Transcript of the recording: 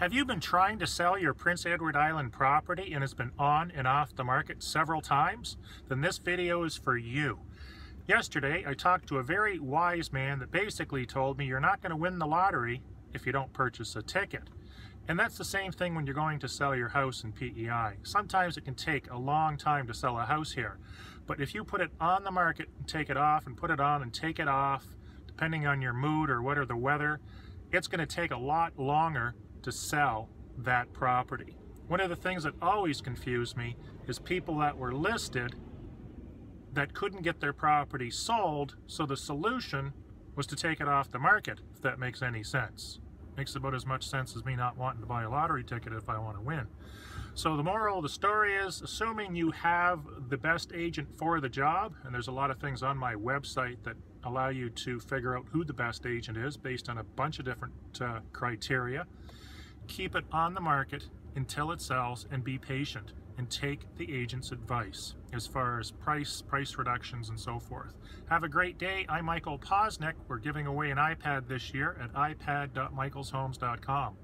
Have you been trying to sell your Prince Edward Island property and it's been on and off the market several times? Then this video is for you. Yesterday, I talked to a very wise man that basically told me you're not going to win the lottery if you don't purchase a ticket. And that's the same thing when you're going to sell your house in PEI. Sometimes it can take a long time to sell a house here. But if you put it on the market and take it off and put it on and take it off, depending on your mood or what or the weather, it's going to take a lot longer to sell that property. One of the things that always confused me is people that were listed that couldn't get their property sold, so the solution was to take it off the market, if that makes any sense. Makes about as much sense as me not wanting to buy a lottery ticket if I want to win. So the moral of the story is, assuming you have the best agent for the job, and there's a lot of things on my website that allow you to figure out who the best agent is based on a bunch of different criteria, keep it on the market until it sells and be patient and take the agent's advice as far as price reductions and so forth. Have a great day. I'm Michael Poczynek. We're giving away an iPad this year at ipad.michaelshomes.com.